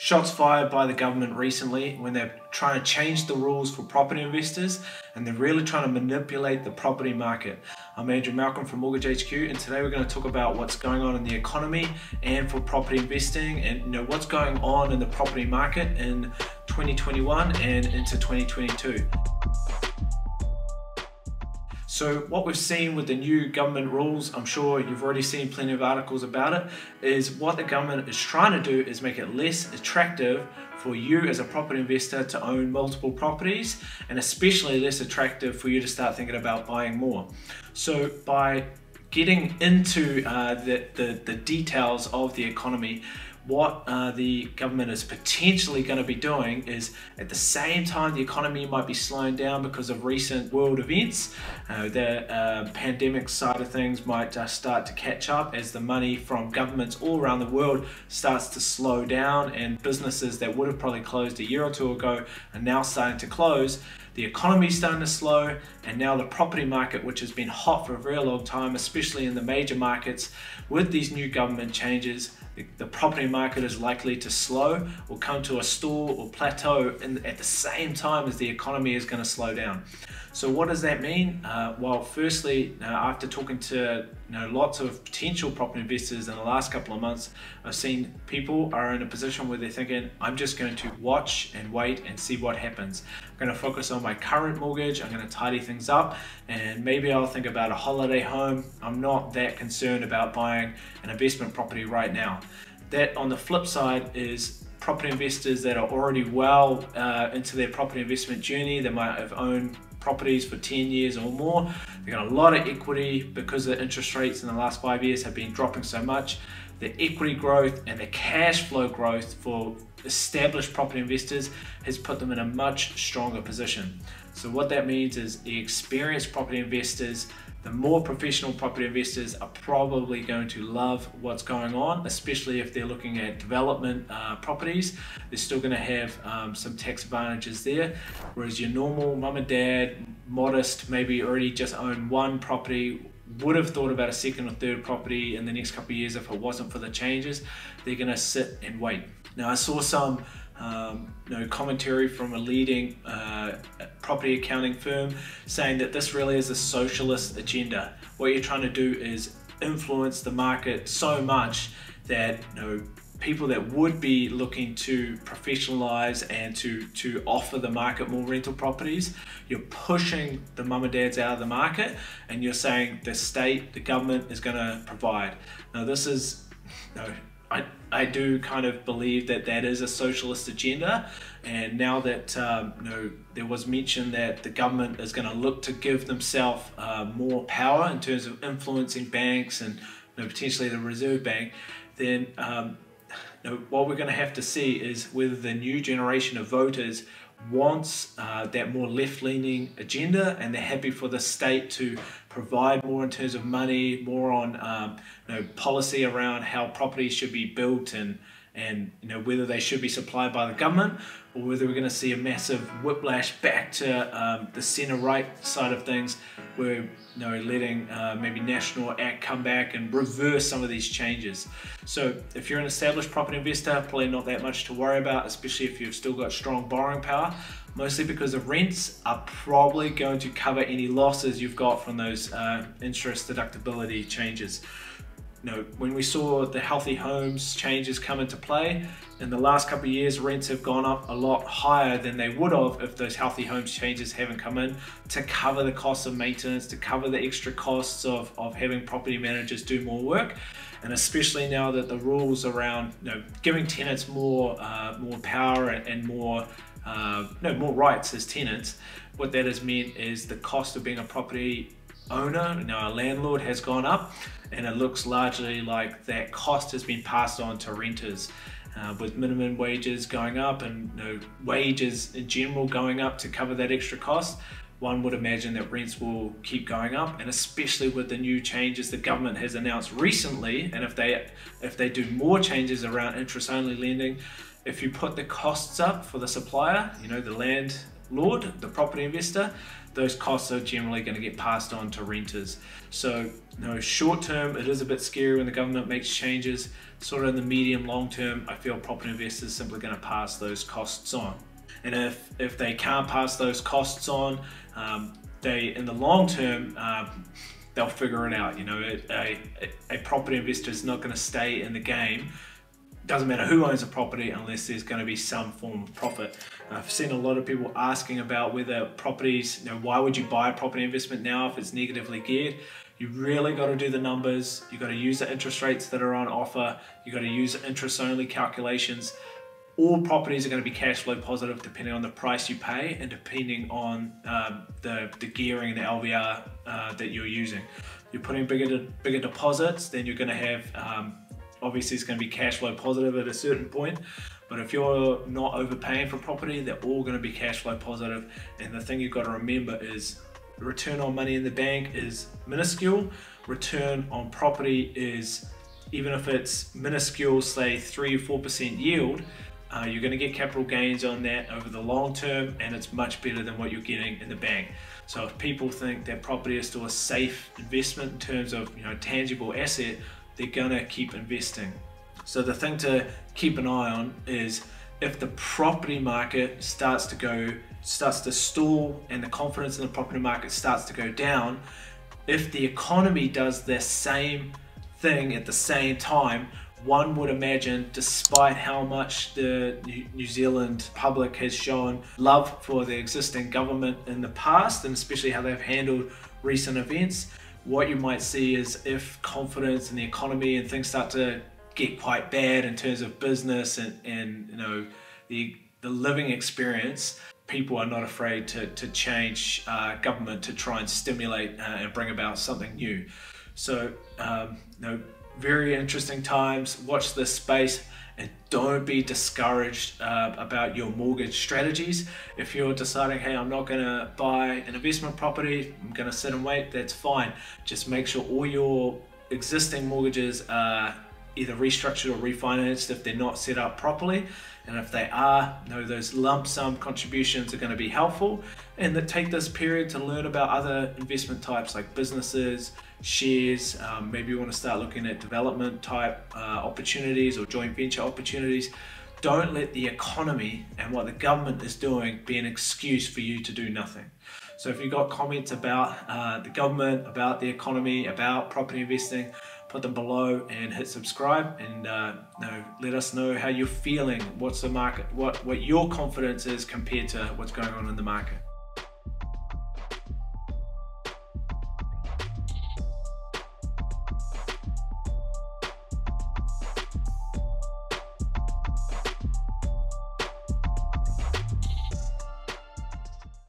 shots fired by the government recently when they're trying to change the rules for property investors, and they're really trying to manipulate the property market. I'm Andrew Malcolm from Mortgage HQ, and today we're going to talk about what's going on in the economy and for property investing, and what's going on in the property market in 2021 and into 2022. So what we've seen with the new government rules, I'm sure you've already seen plenty of articles about it, is what the government is trying to do is make it less attractive for you as a property investor to own multiple properties, and especially less attractive for you to start thinking about buying more. So by getting into the details of the economy, what the government is potentially going to be doing is, at the same time the economy might be slowing down because of recent world events, the pandemic side of things might start to catch up as the money from governments all around the world starts to slow down, and businesses that would have probably closed a year or two ago are now starting to close. The economy's starting to slow, and now the property market, which has been hot for a very long time, especially in the major markets, with these new government changes, the property market is likely to slow or come to a stall or plateau at the same time as the economy is going to slow down. So what does that mean? Well, firstly, after talking to lots of potential property investors in the last couple of months, I've seen people are in a position where they're thinking, I'm just going to watch and wait and see what happens. I'm going to focus on my current mortgage, I'm going to tidy things up, and maybe I'll think about a holiday home. I'm not that concerned about buying an investment property right now. That, on the flip side, is property investors that are already well into their property investment journey. They might have owned properties for 10 years or more. They got a lot of equity because the interest rates in the last 5 years have been dropping so much. The equity growth and the cash flow growth for established property investors has put them in a much stronger position. So what that means is the experienced property investors, the more professional property investors, are probably going to love what's going on, especially if they're looking at development properties. They're still going to have some tax advantages there, whereas your normal mum and dad, modest, maybe already just own one property, would have thought about a second or third property in the next couple of years if it wasn't for the changes. They're going to sit and wait. Now, I saw some commentary from a leading property accounting firm saying that this really is a socialist agenda. What you're trying to do is influence the market so much that people that would be looking to professionalize and to offer the market more rental properties, you're pushing the mum and dads out of the market, and you're saying the state, the government is going to provide. Now, this is, I do kind of believe that that is a socialist agenda, and now that there was mention that the government is going to look to give themselves more power in terms of influencing banks and potentially the Reserve Bank, then what we're going to have to see is whether the new generation of voters wants that more left-leaning agenda, and they're happy for the state to provide more in terms of money, more on policy around how properties should be built, and whether they should be supplied by the government, or whether we're going to see a massive whiplash back to the centre-right side of things, where letting maybe National Act come back and reverse some of these changes. So if you're an established property investor, probably not that much to worry about, especially if you've still got strong borrowing power, mostly because the rents are probably going to cover any losses you've got from those interest deductibility changes. When we saw the healthy homes changes come into play, in the last couple of years, rents have gone up a lot higher than they would have if those healthy homes changes haven't come in to cover the cost of maintenance, to cover the extra costs of having property managers do more work. And especially now that the rules around giving tenants more power and more rights as tenants, what that has meant is the cost of being a property owner, a landlord, has gone up, and it looks largely like that cost has been passed on to renters, with minimum wages going up and wages in general going up to cover that extra cost. One would imagine that rents will keep going up, and especially with the new changes the government has announced recently, and if they do more changes around interest only lending, if you put the costs up for the supplier, the land landlord, the property investor, those costs are generally going to get passed on to renters. So no, short term, it is a bit scary when the government makes changes. Sort of in the medium, long term, I feel property investors are simply going to pass those costs on. And if they can't pass those costs on, they, in the long term, they'll figure it out. You know, a property investor is not going to stay in the game. Doesn't matter who owns a property unless there's going to be some form of profit. I've seen a lot of people asking about whether properties, you know, why would you buy a property investment now if it's negatively geared? You really got to do the numbers. You got to use the interest rates that are on offer. You got to use interest only calculations. All properties are going to be cash flow positive depending on the price you pay and depending on the gearing and the LVR that you're using. You're putting bigger deposits, then you're going to have obviously it's going to be cash flow positive at a certain point, but if you're not overpaying for property, they're all going to be cash flow positive. And the thing you've got to remember is the return on money in the bank is minuscule. Return on property is, even if it's minuscule, say 3 or 4% yield, you're going to get capital gains on that over the long term, and it's much better than what you're getting in the bank. So if people think that property is still a safe investment in terms of, you know, tangible asset, they're gonna keep investing. So the thing to keep an eye on is if the property market starts to stall and the confidence in the property market starts to go down, if the economy does the same thing at the same time, one would imagine, despite how much the New Zealand public has shown love for the existing government in the past, and especially how they've handled recent events, what you might see is if confidence in the economy and things start to get quite bad in terms of business and you know, the living experience, people are not afraid to change government to try and stimulate and bring about something new. So, you know, very interesting times. Watch this space and don't be discouraged about your mortgage strategies. If you're deciding, hey, I'm not gonna buy an investment property, I'm gonna sit and wait, that's fine. Just make sure all your existing mortgages are either restructured or refinanced if they're not set up properly. And if they are, you know, those lump sum contributions are going to be helpful, and that take this period to learn about other investment types like businesses, shares, maybe you want to start looking at development type opportunities or joint venture opportunities. Don't let the economy and what the government is doing be an excuse for you to do nothing. So if you've got comments about the government, about the economy, about property investing, put them below and hit subscribe, and let us know how you're feeling, what's the market, what your confidence is compared to what's going on in the market.